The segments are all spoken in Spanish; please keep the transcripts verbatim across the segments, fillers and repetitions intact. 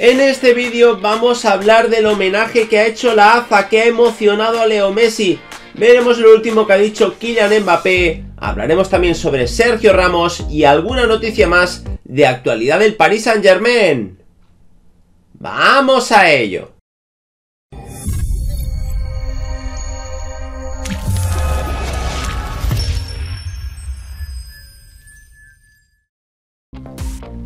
En este vídeo vamos a hablar del homenaje que ha hecho la A F A que ha emocionado a Leo Messi. Veremos lo último que ha dicho Kylian Mbappé, hablaremos también sobre Sergio Ramos y alguna noticia más de actualidad del Paris Saint-Germain. ¡Vamos a ello!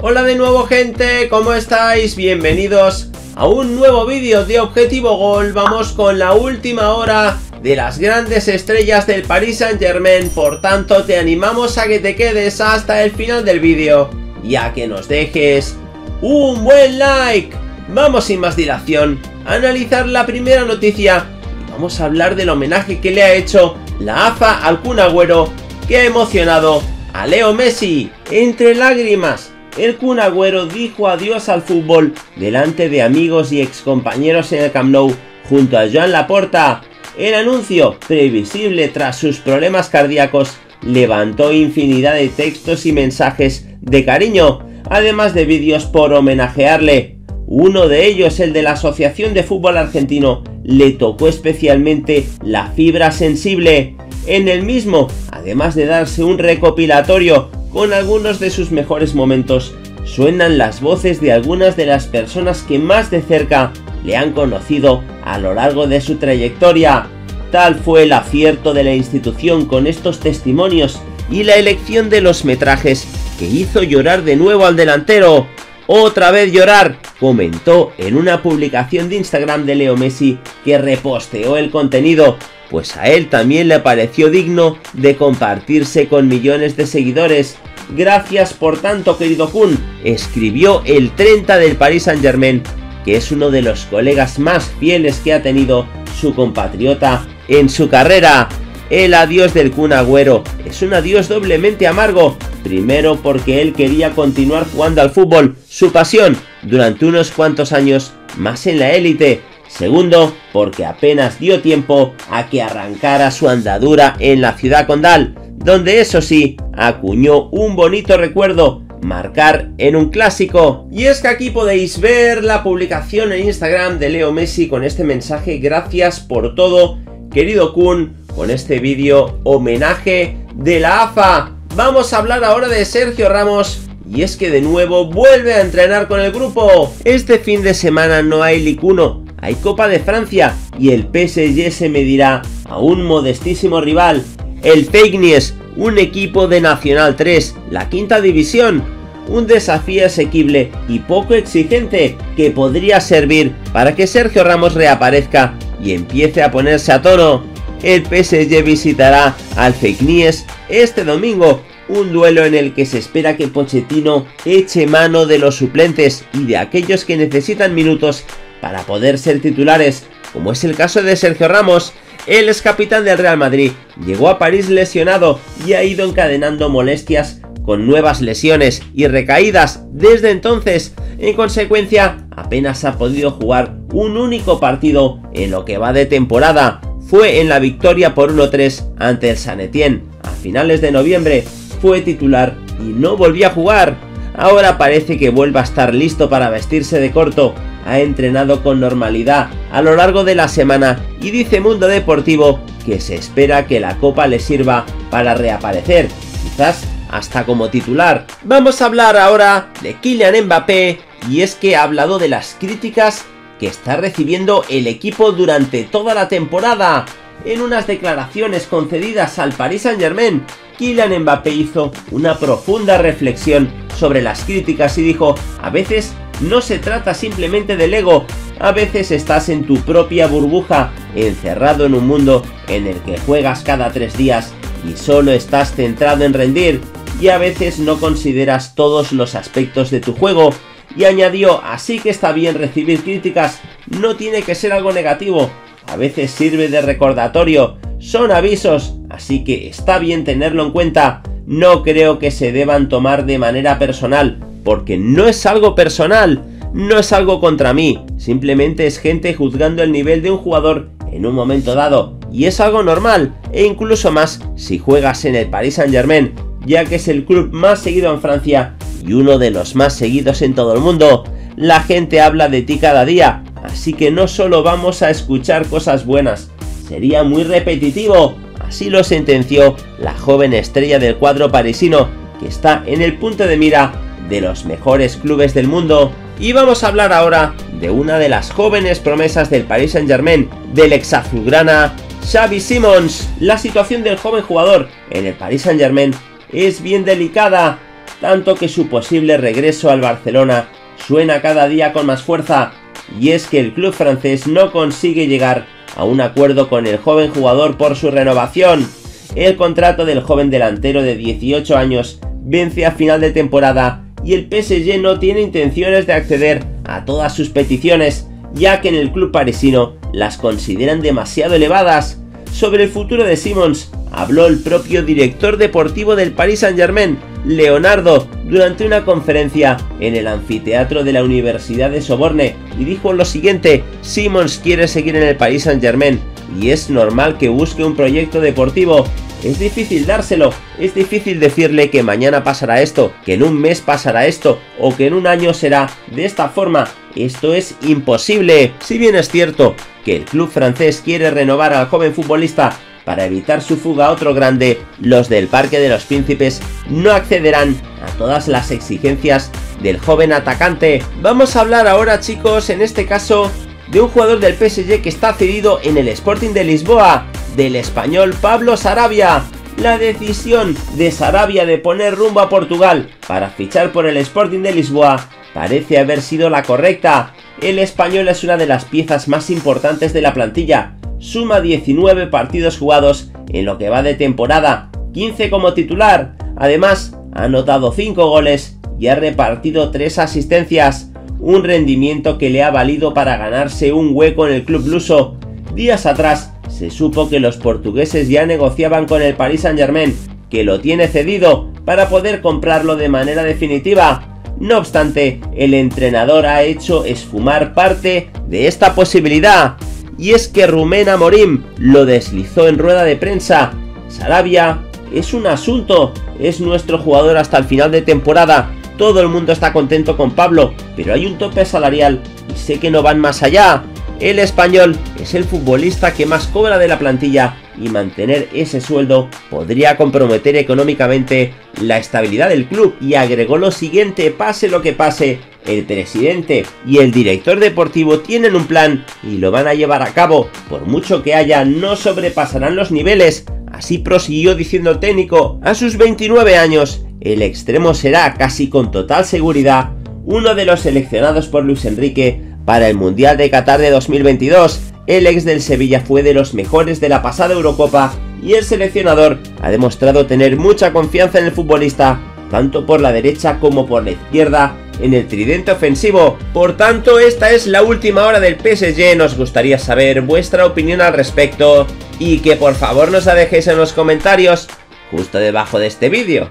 Hola de nuevo, gente, ¿cómo estáis? Bienvenidos a un nuevo vídeo de Objetivo Gol. Vamos con la última hora de las grandes estrellas del Paris Saint-Germain. Por tanto, te animamos a que te quedes hasta el final del vídeo y a que nos dejes un buen like. Vamos sin más dilación a analizar la primera noticia y vamos a hablar del homenaje que le ha hecho la A F A al Kun Agüero, que ha emocionado a Leo Messi. Entre lágrimas, el Kun Agüero dijo adiós al fútbol delante de amigos y excompañeros en el Camp Nou junto a Joan Laporta. El anuncio, previsible tras sus problemas cardíacos, levantó infinidad de textos y mensajes de cariño, además de vídeos por homenajearle. Uno de ellos, el de la Asociación de Fútbol Argentino, le tocó especialmente la fibra sensible. En el mismo, además de darse un recopilatorio con algunos de sus mejores momentos, suenan las voces de algunas de las personas que más de cerca le han conocido a lo largo de su trayectoria. Tal fue el acierto de la institución con estos testimonios y la elección de los metrajes que hizo llorar de nuevo al delantero. Otra vez llorar, comentó en una publicación de Instagram de Leo Messi, que reposteó el contenido, pues a él también le pareció digno de compartirse con millones de seguidores. Gracias por tanto, querido Kun, escribió el treinta del Paris Saint-Germain, que es uno de los colegas más fieles que ha tenido su compatriota en su carrera. El adiós del Kun Agüero es un adiós doblemente amargo, primero porque él quería continuar jugando al fútbol, su pasión, durante unos cuantos años más en la élite. Segundo, porque apenas dio tiempo a que arrancara su andadura en la ciudad condal, donde eso sí, acuñó un bonito recuerdo, marcar en un clásico. Y es que aquí podéis ver la publicación en Instagram de Leo Messi con este mensaje: gracias por todo, querido Kun, con este vídeo homenaje de la A F A. Vamos a hablar ahora de Sergio Ramos. Y es que de nuevo vuelve a entrenar con el grupo. Este fin de semana no hay Licuno, hay Copa de Francia y el P S G se medirá a un modestísimo rival, el Feignies, un equipo de Nacional tres, la quinta división. Un desafío asequible y poco exigente que podría servir para que Sergio Ramos reaparezca y empiece a ponerse a tono. El P S G visitará al Feignies este domingo, un duelo en el que se espera que Pochettino eche mano de los suplentes y de aquellos que necesitan minutos para poder ser titulares, como es el caso de Sergio Ramos. El ex capitán del Real Madrid llegó a París lesionado y ha ido encadenando molestias con nuevas lesiones y recaídas desde entonces. En consecuencia, apenas ha podido jugar un único partido en lo que va de temporada. Fue en la victoria por uno tres ante el San Etienne a finales de noviembre, fue titular y no volvió a jugar. Ahora parece que vuelva a estar listo para vestirse de corto. Ha entrenado con normalidad a lo largo de la semana y dice Mundo Deportivo que se espera que la Copa le sirva para reaparecer, quizás hasta como titular. Vamos a hablar ahora de Kylian Mbappé, y es que ha hablado de las críticas que está recibiendo el equipo durante toda la temporada. En unas declaraciones concedidas al Paris Saint-Germain, Kylian Mbappé hizo una profunda reflexión sobre las críticas y dijo: a veces no se trata simplemente del ego, a veces estás en tu propia burbuja, encerrado en un mundo en el que juegas cada tres días y solo estás centrado en rendir, y a veces no consideras todos los aspectos de tu juego. Y añadió: así que está bien recibir críticas, no tiene que ser algo negativo, a veces sirve de recordatorio, son avisos, así que está bien tenerlo en cuenta. No creo que se deban tomar de manera personal, porque no es algo personal, no es algo contra mí, simplemente es gente juzgando el nivel de un jugador en un momento dado, y es algo normal, e incluso más si juegas en el Paris Saint-Germain, ya que es el club más seguido en Francia y uno de los más seguidos en todo el mundo. la gente habla de ti cada día, así que no solo vamos a escuchar cosas buenas, sería muy repetitivo. Así lo sentenció la joven estrella del cuadro parisino, que está en el punto de mira de los mejores clubes del mundo. Y vamos a hablar ahora de una de las jóvenes promesas del Paris Saint-Germain, del ex azulgrana Xavi Simons. La situación del joven jugador en el Paris Saint-Germain es bien delicada, tanto que su posible regreso al Barcelona suena cada día con más fuerza, y es que el club francés no consigue llegar a un acuerdo con el joven jugador por su renovación. El contrato del joven delantero de dieciocho años vence a final de temporada y el P S G no tiene intenciones de acceder a todas sus peticiones, ya que en el club parisino las consideran demasiado elevadas. Sobre el futuro de Simons habló el propio director deportivo del Paris Saint-Germain, Leonardo, durante una conferencia en el anfiteatro de la Universidad de Sorbonne, y dijo lo siguiente: Simons quiere seguir en el Paris Saint-Germain y es normal que busque un proyecto deportivo. Es difícil dárselo, es difícil decirle que mañana pasará esto, que en un mes pasará esto o que en un año será de esta forma. Esto es imposible. Si bien es cierto que el club francés quiere renovar al joven futbolista para evitar su fuga a otro grande, los del Parque de los Príncipes no accederán a todas las exigencias del joven atacante. Vamos a hablar ahora, chicos, en este caso de un jugador del P S G que está cedido en el Sporting de Lisboa, del español Pablo Sarabia. La decisión de Sarabia de poner rumbo a Portugal para fichar por el Sporting de Lisboa parece haber sido la correcta. El español es una de las piezas más importantes de la plantilla. Suma diecinueve partidos jugados en lo que va de temporada, quince como titular. Además, ha anotado cinco goles y ha repartido tres asistencias. Un rendimiento que le ha valido para ganarse un hueco en el club luso. Días atrás se supo que los portugueses ya negociaban con el Paris Saint-Germain, que lo tiene cedido, para poder comprarlo de manera definitiva. No obstante, el entrenador ha hecho esfumar parte de esta posibilidad. Y es que Rúben Amorim lo deslizó en rueda de prensa: Sarabia es un asunto, es nuestro jugador hasta el final de temporada. Todo el mundo está contento con Pablo, pero hay un tope salarial y sé que no van más allá. El español es el futbolista que más cobra de la plantilla y mantener ese sueldo podría comprometer económicamente la estabilidad del club. Y agregó lo siguiente: pase lo que pase, el presidente y el director deportivo tienen un plan y lo van a llevar a cabo. Por mucho que haya, no sobrepasarán los niveles. Así prosiguió diciendo el técnico. A sus veintinueve años, el extremo será casi con total seguridad uno de los seleccionados por Luis Enrique para el Mundial de Qatar de dos mil veintidós. El ex del Sevilla fue de los mejores de la pasada Eurocopa y el seleccionador ha demostrado tener mucha confianza en el futbolista, tanto por la derecha como por la izquierda, en el tridente ofensivo. Por tanto, esta es la última hora del P S G. Nos gustaría saber vuestra opinión al respecto y que por favor nos la dejéis en los comentarios justo debajo de este vídeo.